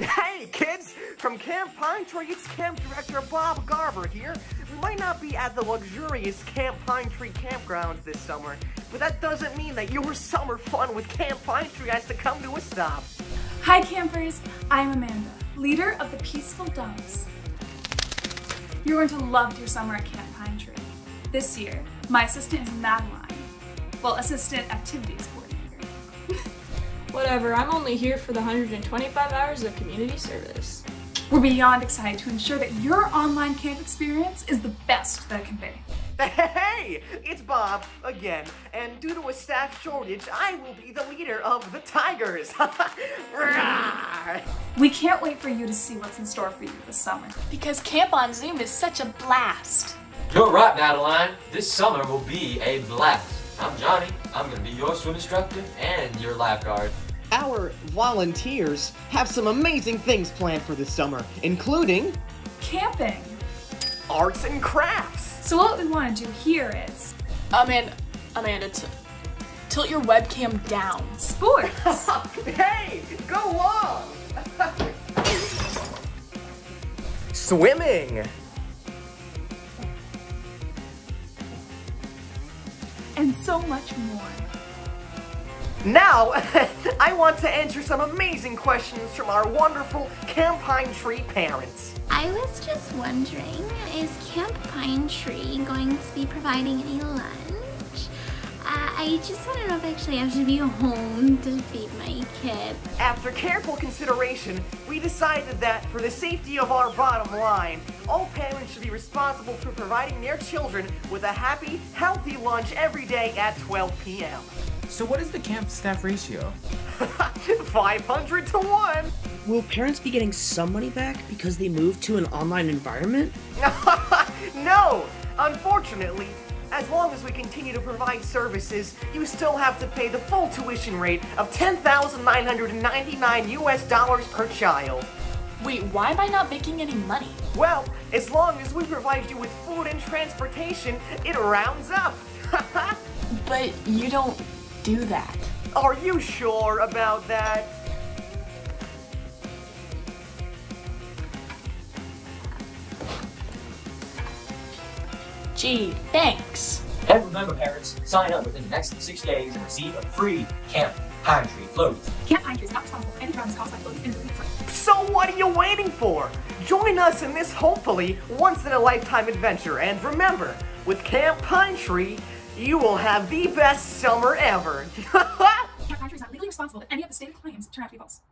Hey kids! From Camp Pine Tree, it's Camp Director Bob Garber here. We might not be at the luxurious Camp Pine Tree campgrounds this summer, but that doesn't mean that your summer fun with Camp Pine Tree has to come to a stop. Hi campers, I'm Amanda, leader of the Peaceful Dogs. You're going to love your summer at Camp Pine Tree. This year, my assistant is Madeline, well, assistant activities coordinator. Whatever, I'm only here for the 125 hours of community service. We're beyond excited to ensure that your online camp experience is the best that it can be. Hey, it's Bob again, and due to a staff shortage, I will be the leader of the Tigers. We can't wait for you to see what's in store for you this summer, because Camp on Zoom is such a blast. You're right, Madeline. This summer will be a blast. I'm Johnny. I'm going to be your swim instructor and your lifeguard. Our volunteers have some amazing things planned for this summer, including camping, arts and crafts. So what we want to do here is Amanda, tilt your webcam down. Sports. Hey, go on. Swimming. And so much more. Now, I want to answer some amazing questions from our wonderful Camp Pine Tree parents. I was just wondering, is Camp Pine Tree going to be providing any lunch? I just want to know if I actually have to be home to feed my kid. After careful consideration, we decided that for the safety of our bottom line, all parents should be responsible for providing their children with a happy, healthy lunch every day at 12 p.m. So what is the camp staff ratio? 500 to 1! Will parents be getting some money back because they moved to an online environment? No! Unfortunately, as long as we continue to provide services, you still have to pay the full tuition rate of $10,999 per child. Wait, why am I not making any money? Well, as long as we provide you with food and transportation, it rounds up! But you don't do that. Are you sure about that? Gee, thanks. And remember parents, sign up within the next 6 days and receive a free Camp Pine Tree float. Camp Pine Tree is not responsible for any problems caused by floating and free. So what are you waiting for? Join us in this hopefully once-in-a-lifetime adventure, and remember, with Camp Pine Tree, you will have the best summer ever! Camp Pine Tree is not legally responsible if any of the stated claims turn out to be false.